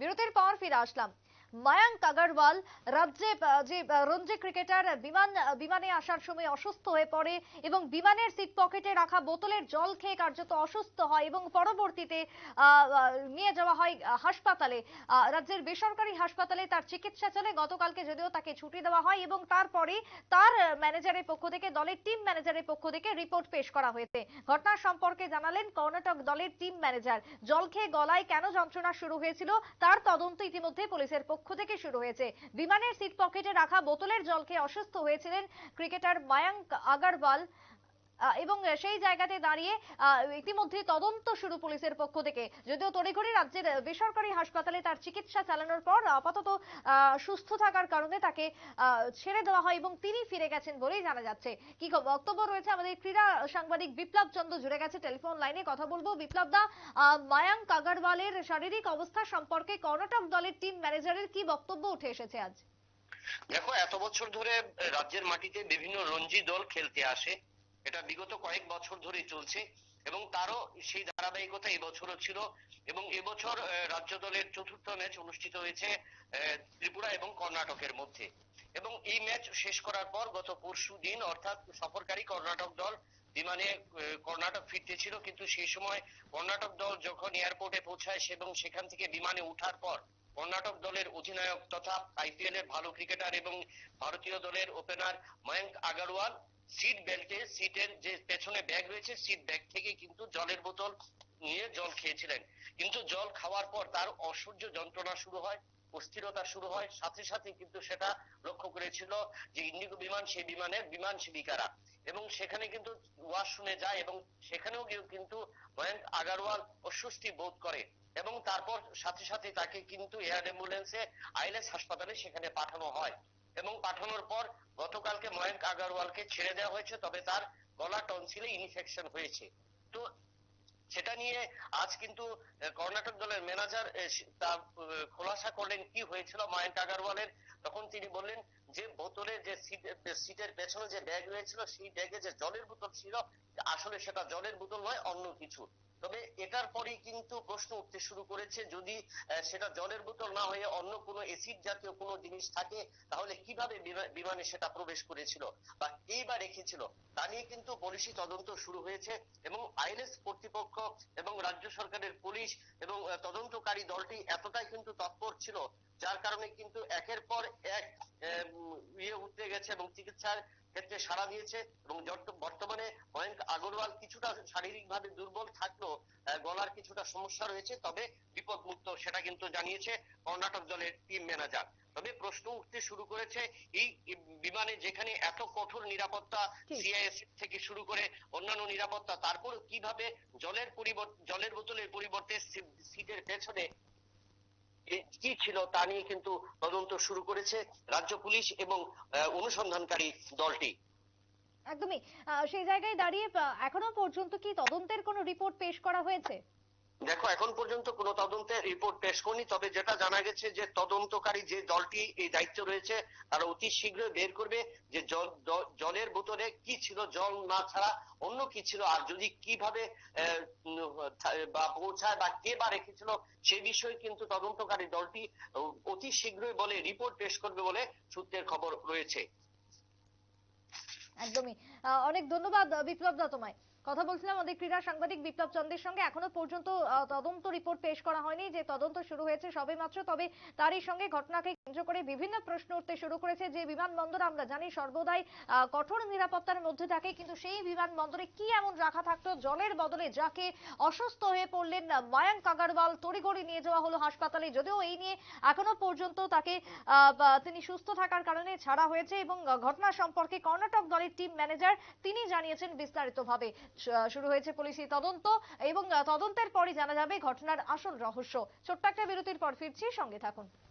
বিরতির পর ফিরে আসলাম। মায়াঙ্ক আগারওয়াল, রাজ্যে যে রঞ্জি ক্রিকেটার, বিমানে আসার সময় অসুস্থ হয়ে পড়ে এবং বিমানের সিট পকেটে রাখা বোতলের জল খেয়ে কার্যত অসুস্থ হয় এবং পরবর্তীতে নিয়ে যাওয়া হয় হাসপাতালে, রাজ্যের বেসরকারি হাসপাতালে তার চিকিৎসা চলে। গতকালকে যদিও তাকে ছুটি দেওয়া হয় এবং তারপরে তার ম্যানেজারের পক্ষ থেকে, দলের টিম ম্যানেজারের পক্ষ থেকে রিপোর্ট পেশ করা হয়েছে। ঘটনা সম্পর্কে জানালেন কর্ণাটক দলের টিম ম্যানেজার। জল খেয়ে গলায় কেন যন্ত্রণা শুরু হয়েছিল তার তদন্ত ইতিমধ্যে পুলিশের পক্ষ থেকে শুরু হয়েছে। বিমানের সিট পকেটে রাখা বোতলের জল খেয়ে অসুস্থ হয়েছিলেন ক্রিকেটার মায়াঙ্ক আগারওয়াল এবং সেই জায়গাতে দাঁড়িয়ে ইতিমধ্যে তদন্ত শুরু পুলিশের পক্ষ থেকে। যদিও তড়িঘড়ি রাজ্যের বেসরকারি হাসপাতালে তার চিকিৎসা চালানোর পর আপাতত সুস্থ থাকার কারণে তাকে ছেড়ে দেওয়া হয় এবং তিনি ফিরে গেছেন বলেই জানা যাচ্ছে। কি বক্তব্য রয়েছে আমাদের ক্রীড়া সাংবাদিক বিপ্লব চন্দ্র জুড়ে গেছে টেলিফোন লাইনে, কথা বলবো। বিপ্লব দা, মায়াঙ্ক আগারওয়ালের শারীরিক অবস্থা সম্পর্কে কর্ণাটক দলের টিম ম্যানেজারের কি বক্তব্য উঠে এসেছে আজ? দেখো, এত বছর ধরে রাজ্যের মাটিতে বিভিন্ন রঞ্জি দল খেলতে আসে, এটা বিগত কয়েক বছর ধরেই চলছে এবং তারও সেই ধারাবাহিকতা এবছরও ছিল এবং এবছর রাজ্য দলের চতুর্থ ম্যাচ অনুষ্ঠিত হয়েছে ত্রিপুরা এবং কর্ণাটকের মধ্যে এবং এই ম্যাচ শেষ করার পর গত পরশু দিন অর্থাৎ সফরকারী কর্ণাটক দল বিমানে কর্ণাটক ফিরতে ছিল, কিন্তু সেই সময় কর্ণাটক দল যখন এয়ারপোর্টে পৌঁছায় এবং সেখান থেকে বিমানে ওঠার পর কর্ণাটক দলের অধিনায়ক তথা IPL এর ভালো ক্রিকেটার এবং ভারতীয় দলের ওপেনার মায়াঙ্ক আগারওয়াল সিট বেল্টে, সিটের যে পেছনে ব্যাগ রয়েছে সিট ব্যাগ থেকে কিন্তু জলের বোতল নিয়ে জল খেয়েছিলেন, কিন্তু জল খাওয়ার পর তার অসহ্য যন্ত্রণা শুরু হয়, অস্থিরতা শুরু হয়। সাথে সাথে কিন্তু সেটা লক্ষ্য করেছিল যে ইন্ডিগো বিমান, সেই বিমানের বিমান সেবিকারা, এবং সেখানে কিন্তু ওয়াশরুমে যায় এবং সেখানেও কিন্তু মায়াঙ্ক আগারওয়াল অস্বস্তি বোধ করে এবং তারপর সাথে সাথে তাকে কিন্তু এয়ার অ্যাম্বুলেন্সে ILS হাসপাতালে সেখানে পাঠানো হয় এবং পাঠানোর পর গতকালকে মায়াঙ্ক আগারওয়ালকে ছেড়ে দেওয়া হয়েছে। তবে তার গলা টনসিলে ইনফেকশন হয়েছে, তো সেটা নিয়ে আজ কিন্তু কর্ণাটক দলের ম্যানেজার তার খোলাসা করলেন কি হয়েছিল মায়াঙ্ক আগারওয়ালের। তখন তিনি বললেন যে বোতলের যে সিটের পেছনে যে ব্যাগ রয়েছিল সেই ব্যাগে যে জলের বোতল ছিল আসলে সেটা জলের বোতল নয়, অন্য কিছু। তবে এটার পরেই কিন্তু প্রশ্ন উঠতে শুরু করেছে যদি সেটা জলের বোতল না হয়ে অন্য কোনো অ্যাসিড জাতীয় কোনো জিনিস থাকে তাহলে কিভাবে বিমানে সেটা প্রবেশ করেছিল বা এইবার রেখেছিল, তা নিয়ে কিন্তু পুলিশি তদন্ত শুরু হয়েছে এবং ILS কর্তৃপক্ষ এবং রাজ্য সরকারের পুলিশ এবং তদন্তকারী দলটি এতটাই কিন্তু তৎপর ছিল যার কারণে কিন্তু একের পর এক উঠতে গেছে এবং চিকিৎসার ক্ষেত্রে সাড়া দিয়েছে এবং বর্তমানে মায়াঙ্ক আগারওয়াল কিছুটা শারীরিকভাবে দুর্বল থাকলেও গলার কিছুটা সমস্যা রয়েছে, তবে বিপদমুক্ত সেটা কিন্তু জানিয়েছে কর্ণাটক দলের টিম ম্যানেজার। তবে প্রশ্ন উঠতে শুরু করেছে এই বিমানে যেখানে এত কঠোর নিরাপত্তা, CIS থেকে শুরু করে অন্যান্য নিরাপত্তা, তারপর কিভাবে জলের বোতলের পরিবর্তে সিটের পেছনে কি ছিল তা নিয়ে কিন্তু তদন্ত শুরু করেছে রাজ্য পুলিশ এবং অনুসন্ধানকারী দলটি। একদমই সেই জায়গায় দাঁড়িয়ে এখনো পর্যন্ত কি তদন্তের কোনো রিপোর্ট পেশ করা হয়েছে? দেখো, এখন পর্যন্ত কোনো তদন্তের রিপোর্ট পেশ করেনি, তবে যেটা জানা গেছে যে তদন্তকারী যে দলটি এই দায়িত্ব রয়েছে তারা অতি শীঘ্রই বের করবে যে জলের বোতলে কি ছিল, জল না ছাড়া অন্য কি ছিল, আর যদি কিভাবে বা পৌঁছায় বা কে বা রেখেছিল সে বিষয়ে কিন্তু তদন্তকারী দলটি অতি শীঘ্রই বলে রিপোর্ট পেশ করবে বলে সূত্রের খবর রয়েছে। একদমই, অনেক ধন্যবাদ বিপ্লব দা তোমায়। কথা বলছিলাম আমাদের ক্রীড়া সাংবাদিক বিপ্লব চন্দ্রের সঙ্গে। এখনো পর্যন্ত তদন্ত রিপোর্ট পেশ করা হয়নি, যে তদন্ত শুরু হয়েছে সবে মাত্র, তবে তারই সঙ্গে ঘটনাকে কেন্দ্র করে বিভিন্ন প্রশ্ন উঠতে শুরু করেছে। যে বিমানবন্দর আমরা জানি সর্বদাই কঠোর নিরাপত্তার মধ্যে থাকে, কিন্তু সেই বিমানবন্দরে কি এমন রাখা থাকতো জলের বদলে যাকে অসুস্থ হয়ে পড়লেন মায়াঙ্ক আগারওয়াল, তড়িঘড়ি নিয়ে যাওয়া হলো হাসপাতালে। যদিও এই নিয়ে এখনো পর্যন্ত তাকে তিনি সুস্থ থাকার কারণে ছাড়া হয়েছে এবং ঘটনা সম্পর্কে কর্ণাটক দলের টিম ম্যানেজার তিনি জানিয়েছেন বিস্তারিতভাবে। শুরু হয়েছে পুলিশি তদন্ত এবং তদন্তের পরই জানা যাবে ঘটনার আসল রহস্য। ছোট্ট একটা বিরতির পর ফিরছি, সঙ্গে থাকুন।